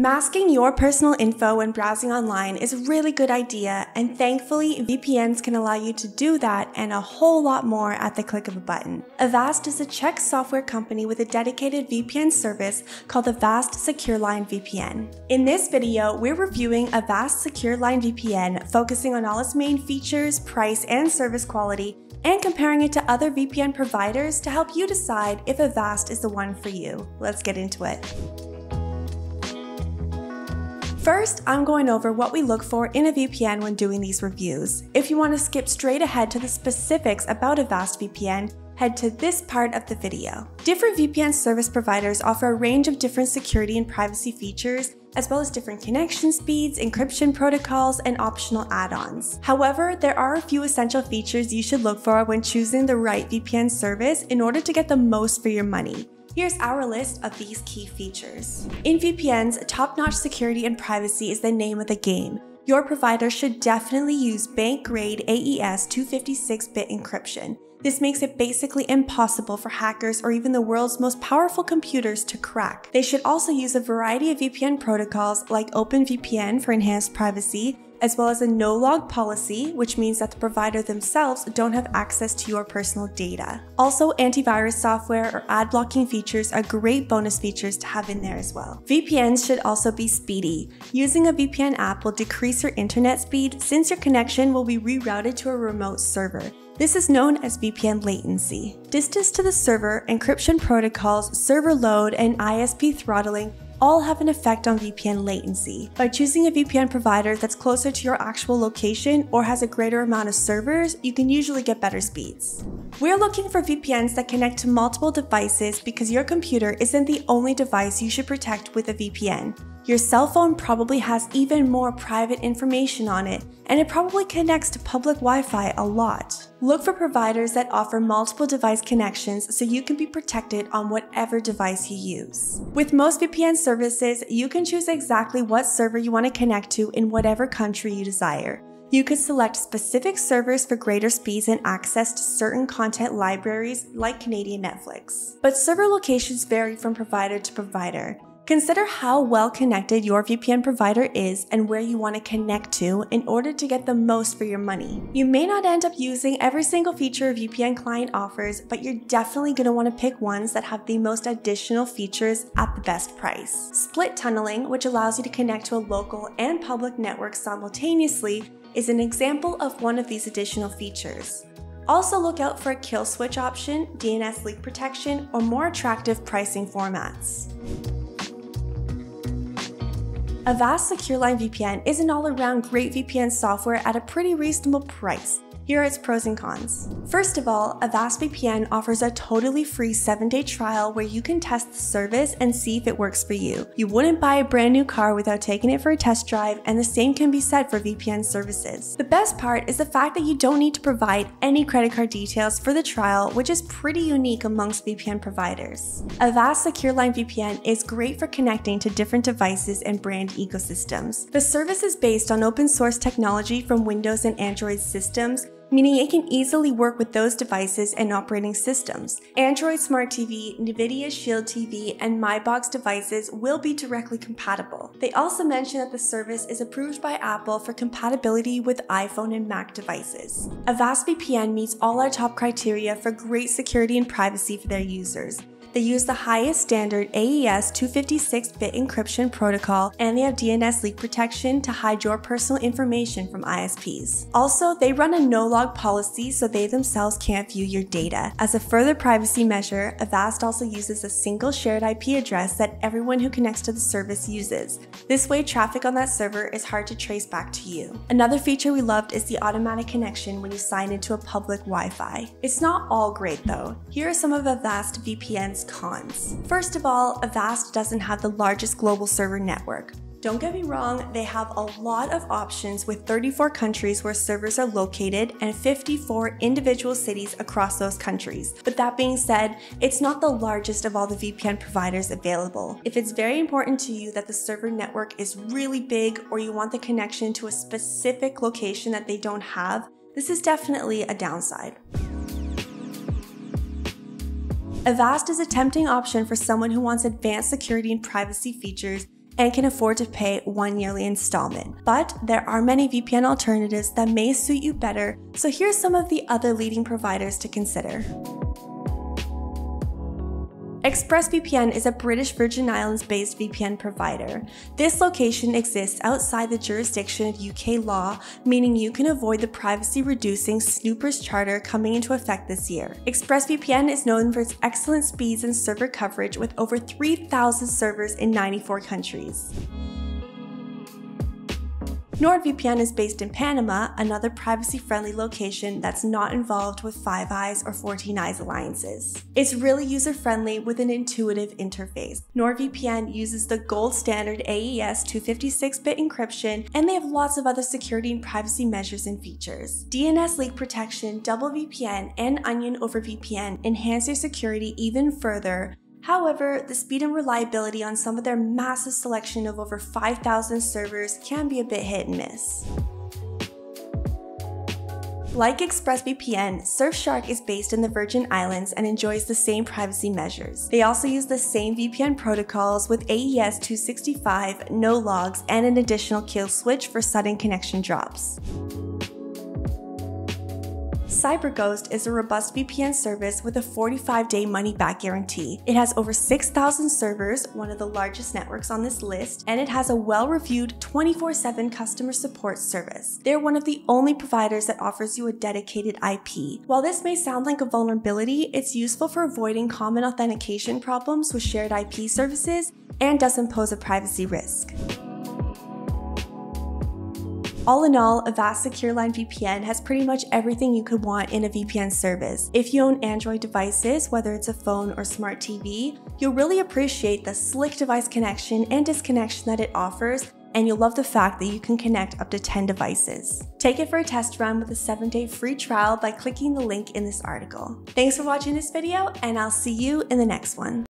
Masking your personal info when browsing online is a really good idea, and thankfully VPNs can allow you to do that and a whole lot more at the click of a button. Avast is a Czech software company with a dedicated VPN service called Avast SecureLine VPN. In this video, we're reviewing Avast SecureLine VPN, focusing on all its main features, price, and service quality, and comparing it to other VPN providers to help you decide if Avast is the one for you. Let's get into it. First, I'm going over what we look for in a VPN when doing these reviews. If you want to skip straight ahead to the specifics about Avast VPN, head to this part of the video. Different VPN service providers offer a range of different security and privacy features, as well as different connection speeds, encryption protocols, and optional add-ons. However, there are a few essential features you should look for when choosing the right VPN service in order to get the most for your money. Here's our list of these key features. In VPNs, top-notch security and privacy is the name of the game. Your provider should definitely use bank-grade AES 256-bit encryption. This makes it basically impossible for hackers or even the world's most powerful computers to crack. They should also use a variety of VPN protocols like OpenVPN for enhanced privacy, as well as a no-log policy, which means that the provider themselves don't have access to your personal data. Also, antivirus software or ad-blocking features are great bonus features to have in there as well. VPNs should also be speedy. Using a VPN app will decrease your internet speed since your connection will be rerouted to a remote server. This is known as VPN latency. Distance to the server, encryption protocols, server load, and ISP throttling all have an effect on VPN latency. By choosing a VPN provider that's closer to your actual location or has a greater amount of servers, you can usually get better speeds. We're looking for VPNs that connect to multiple devices because your computer isn't the only device you should protect with a VPN. Your cell phone probably has even more private information on it, and it probably connects to public Wi-Fi a lot. Look for providers that offer multiple device connections so you can be protected on whatever device you use. With most VPN services, you can choose exactly what server you want to connect to in whatever country you desire. You could select specific servers for greater speeds and access to certain content libraries like Canadian Netflix. But server locations vary from provider to provider. Consider how well connected your VPN provider is and where you want to connect to in order to get the most for your money. You may not end up using every single feature a VPN client offers, but you're definitely going to want to pick ones that have the most additional features at the best price. Split tunneling, which allows you to connect to a local and public network simultaneously, is an example of one of these additional features. Also look out for a kill switch option, DNS leak protection, or more attractive pricing formats. Avast SecureLine VPN is an all-around great VPN software at a pretty reasonable price. Here are its pros and cons. First of all, Avast VPN offers a totally free 7-day trial where you can test the service and see if it works for you. You wouldn't buy a brand new car without taking it for a test drive, and the same can be said for VPN services. The best part is the fact that you don't need to provide any credit card details for the trial, which is pretty unique amongst VPN providers. Avast SecureLine VPN is great for connecting to different devices and brand ecosystems. The service is based on open source technology from Windows and Android systems, meaning it can easily work with those devices and operating systems. Android Smart TV, Nvidia Shield TV, and Mi Box devices will be directly compatible. They also mention that the service is approved by Apple for compatibility with iPhone and Mac devices. Avast VPN meets all our top criteria for great security and privacy for their users. They use the highest standard AES 256-bit encryption protocol, and they have DNS leak protection to hide your personal information from ISPs. Also, they run a no-log policy so they themselves can't view your data. As a further privacy measure, Avast also uses a single shared IP address that everyone who connects to the service uses. This way, traffic on that server is hard to trace back to you. Another feature we loved is the automatic connection when you sign into a public Wi-Fi. It's not all great though. Here are some of Avast VPN's cons. First of all, Avast doesn't have the largest global server network. Don't get me wrong, they have a lot of options with 34 countries where servers are located and 54 individual cities across those countries. But that being said, it's not the largest of all the VPN providers available. If it's very important to you that the server network is really big or you want the connection to a specific location that they don't have, this is definitely a downside. Avast is a tempting option for someone who wants advanced security and privacy features and can afford to pay one yearly installment. But there are many VPN alternatives that may suit you better, so here's some of the other leading providers to consider. ExpressVPN is a British Virgin Islands-based VPN provider. This location exists outside the jurisdiction of UK law, meaning you can avoid the privacy-reducing Snoopers Charter coming into effect this year. ExpressVPN is known for its excellent speeds and server coverage with over 3,000 servers in 94 countries. NordVPN is based in Panama, another privacy-friendly location that's not involved with Five Eyes or 14 Eyes alliances. It's really user-friendly with an intuitive interface. NordVPN uses the gold standard AES 256-bit encryption, and they have lots of other security and privacy measures and features. DNS leak protection, double VPN, and onion over VPN enhance your security even further. However, the speed and reliability on some of their massive selection of over 5,000 servers can be a bit hit and miss. Like ExpressVPN, Surfshark is based in the Virgin Islands and enjoys the same privacy measures. They also use the same VPN protocols with AES 265, no logs, and an additional kill switch for sudden connection drops. CyberGhost is a robust VPN service with a 45-day money-back guarantee. It has over 6,000 servers, one of the largest networks on this list, and it has a well-reviewed 24/7 customer support service. They're one of the only providers that offers you a dedicated IP. While this may sound like a vulnerability, it's useful for avoiding common authentication problems with shared IP services and doesn't pose a privacy risk. All in all, Avast SecureLine VPN has pretty much everything you could want in a VPN service. If you own Android devices, whether it's a phone or smart TV, you'll really appreciate the slick device connection and disconnection that it offers, and you'll love the fact that you can connect up to 10 devices. Take it for a test run with a 7-day free trial by clicking the link in this article. Thanks for watching this video, and I'll see you in the next one.